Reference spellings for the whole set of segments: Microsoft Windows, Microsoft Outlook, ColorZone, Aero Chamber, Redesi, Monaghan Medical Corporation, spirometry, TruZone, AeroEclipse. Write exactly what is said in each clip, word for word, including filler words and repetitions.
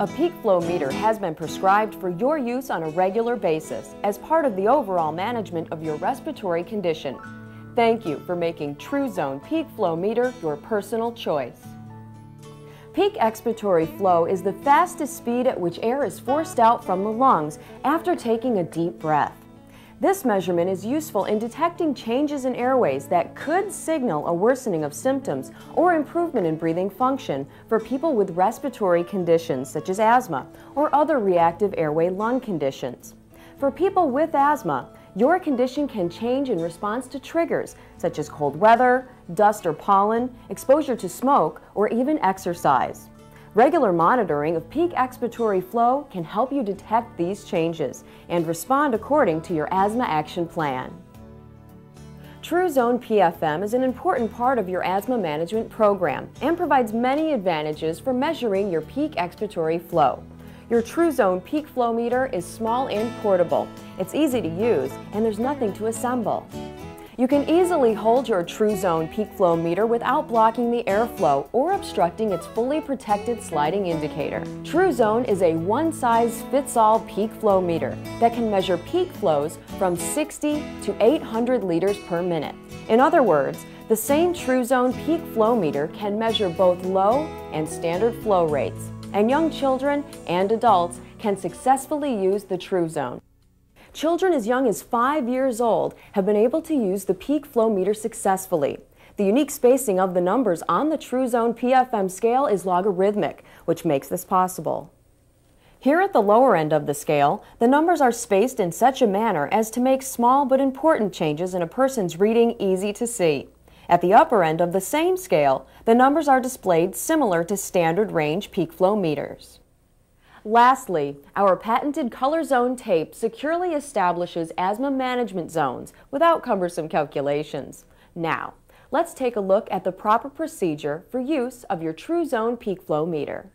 A peak flow meter has been prescribed for your use on a regular basis as part of the overall management of your respiratory condition. Thank you for making TruZone Peak Flow Meter your personal choice. Peak expiratory flow is the fastest speed at which air is forced out from the lungs after taking a deep breath. This measurement is useful in detecting changes in airways that could signal a worsening of symptoms or improvement in breathing function for people with respiratory conditions such as asthma or other reactive airway lung conditions. For people with asthma, your condition can change in response to triggers such as cold weather, dust or pollen, exposure to smoke, or even exercise. Regular monitoring of peak expiratory flow can help you detect these changes and respond according to your asthma action plan. TruZone P F M is an important part of your asthma management program and provides many advantages for measuring your peak expiratory flow. Your TruZone Peak Flow Meter is small and portable. It's easy to use, and there's nothing to assemble. You can easily hold your TruZone Peak Flow Meter without blocking the airflow or obstructing its fully protected sliding indicator. TruZone is a one-size-fits-all peak flow meter that can measure peak flows from sixty to eight hundred liters per minute. In other words, the same TruZone Peak Flow Meter can measure both low and standard flow rates, and young children and adults can successfully use the TruZone. Children as young as five years old have been able to use the peak flow meter successfully. The unique spacing of the numbers on the TruZone P F M scale is logarithmic, which makes this possible. Here at the lower end of the scale, the numbers are spaced in such a manner as to make small but important changes in a person's reading easy to see. At the upper end of the same scale, the numbers are displayed similar to standard range peak flow meters. Lastly, our patented ColorZone tape securely establishes asthma management zones without cumbersome calculations. Now, let's take a look at the proper procedure for use of your TruZone Peak Flow Meter.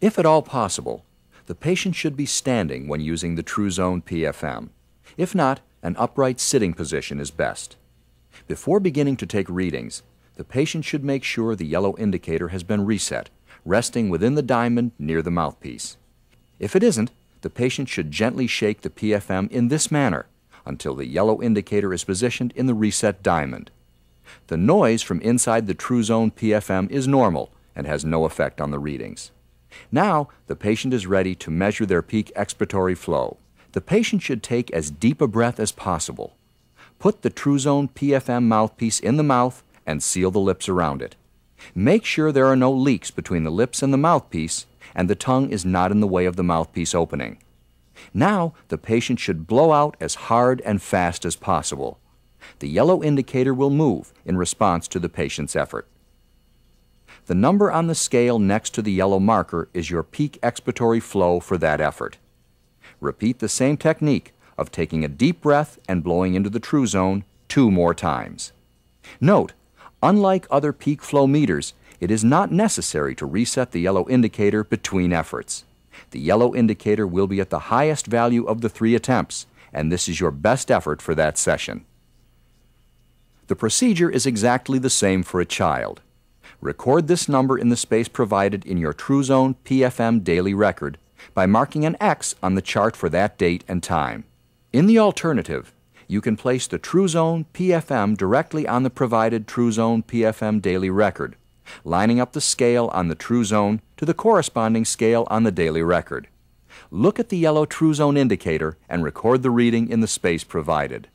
If at all possible, the patient should be standing when using the TruZone P F M. If not, an upright sitting position is best. Before beginning to take readings, the patient should make sure the yellow indicator has been reset, resting within the diamond near the mouthpiece. If it isn't, the patient should gently shake the P F M in this manner until the yellow indicator is positioned in the reset diamond. The noise from inside the TruZone P F M is normal and has no effect on the readings. Now, the patient is ready to measure their peak expiratory flow. The patient should take as deep a breath as possible. Put the TruZone P F M mouthpiece in the mouth and seal the lips around it. Make sure there are no leaks between the lips and the mouthpiece, and the tongue is not in the way of the mouthpiece opening. Now, the patient should blow out as hard and fast as possible. The yellow indicator will move in response to the patient's effort. The number on the scale next to the yellow marker is your peak expiratory flow for that effort. Repeat the same technique of taking a deep breath and blowing into the TruZone two more times. Note, unlike other peak flow meters, it is not necessary to reset the yellow indicator between efforts. The yellow indicator will be at the highest value of the three attempts, and this is your best effort for that session. The procedure is exactly the same for a child. Record this number in the space provided in your TruZone P F M daily record by marking an X on the chart for that date and time. In the alternative, you can place the TruZone P F M directly on the provided TruZone P F M daily record, lining up the scale on the TruZone to the corresponding scale on the daily record. Look at the yellow TruZone indicator and record the reading in the space provided.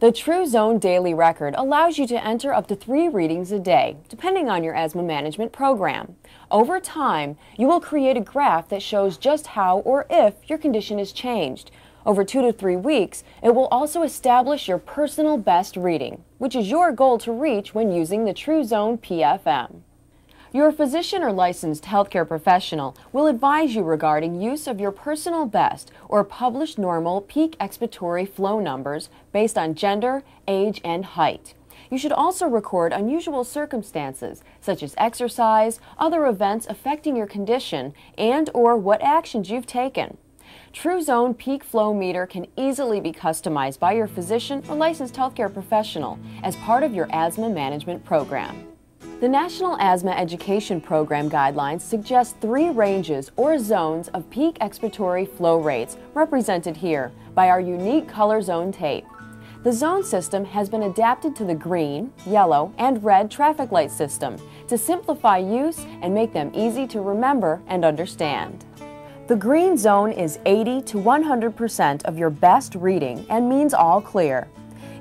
The TruZone daily record allows you to enter up to three readings a day, depending on your asthma management program. Over time, you will create a graph that shows just how or if your condition is changed. Over two to three weeks, it will also establish your personal best reading, which is your goal to reach when using the TruZone P F M. Your physician or licensed healthcare professional will advise you regarding use of your personal best or published normal peak expiratory flow numbers based on gender, age, and height. You should also record unusual circumstances, such as exercise, other events affecting your condition, and/or what actions you've taken. TruZone Peak Flow Meter can easily be customized by your physician or licensed healthcare professional as part of your asthma management program. The National Asthma Education Program guidelines suggest three ranges or zones of peak expiratory flow rates, represented here by our unique ColorZone tape. The zone system has been adapted to the green, yellow, and red traffic light system to simplify use and make them easy to remember and understand. The green zone is eighty to one hundred percent of your best reading and means all clear.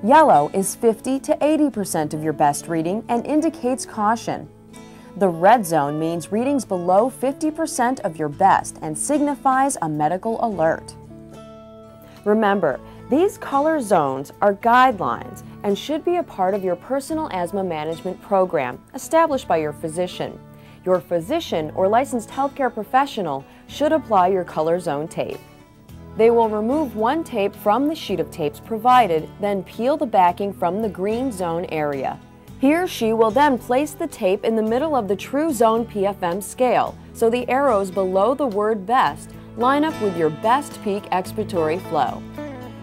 Yellow is fifty to eighty percent of your best reading and indicates caution. The red zone means readings below fifty percent of your best and signifies a medical alert. Remember, these color zones are guidelines and should be a part of your personal asthma management program established by your physician. Your physician or licensed healthcare professional should apply your ColorZone tape. They will remove one tape from the sheet of tapes provided, then peel the backing from the green zone area. He or she will then place the tape in the middle of the TruZone P F M scale, so the arrows below the word best line up with your best peak expiratory flow.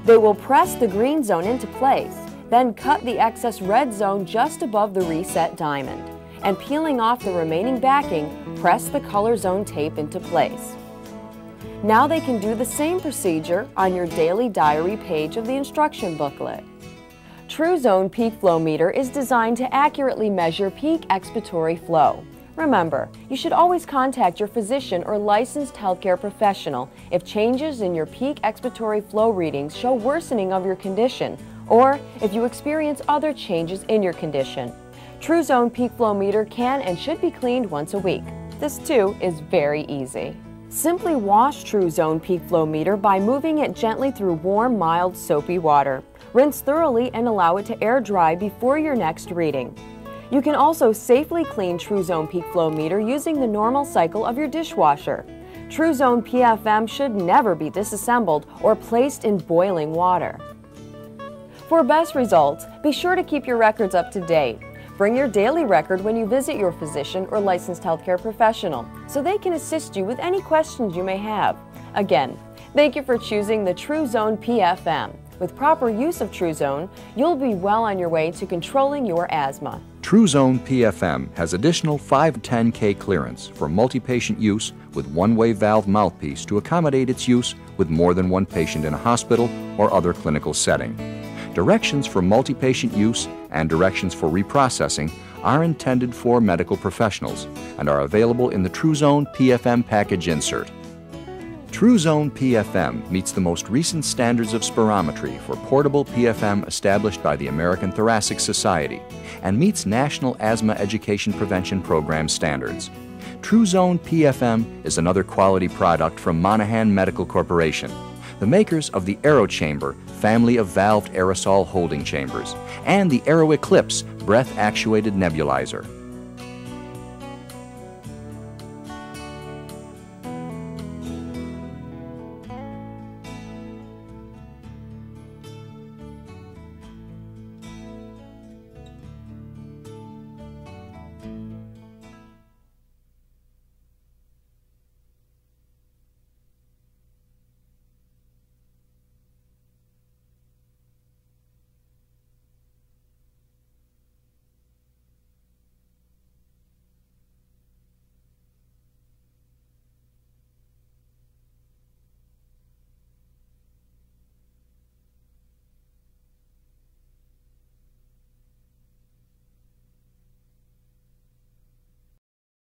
They will press the green zone into place, then cut the excess red zone just above the reset diamond, and peeling off the remaining backing, press the ColorZone tape into place. Now they can do the same procedure on your daily diary page of the instruction booklet. TruZone Peak Flow Meter is designed to accurately measure peak expiratory flow. Remember, you should always contact your physician or licensed healthcare professional if changes in your peak expiratory flow readings show worsening of your condition, or if you experience other changes in your condition. TruZone Peak Flow Meter can and should be cleaned once a week. This too is very easy. Simply wash TruZone Peak Flow Meter by moving it gently through warm, mild, soapy water. Rinse thoroughly and allow it to air dry before your next reading. You can also safely clean TruZone Peak Flow Meter using the normal cycle of your dishwasher. TruZone P F M should never be disassembled or placed in boiling water. For best results, be sure to keep your records up to date. Bring your daily record when you visit your physician or licensed healthcare professional so they can assist you with any questions you may have. Again, thank you for choosing the TruZone P F M. With proper use of TruZone, you'll be well on your way to controlling your asthma. TruZone P F M has additional five ten K clearance for multi-patient use with one-way valve mouthpiece to accommodate its use with more than one patient in a hospital or other clinical setting. Directions for multi-patient use and directions for reprocessing are intended for medical professionals and are available in the TruZone P F M package insert. TruZone P F M meets the most recent standards of spirometry for portable P F M established by the American Thoracic Society and meets National Asthma Education Prevention Program standards. TruZone P F M is another quality product from Monaghan Medical Corporation, the makers of the Aero Chamber, family of valved aerosol holding chambers, and the AeroEclipse breath-actuated nebulizer.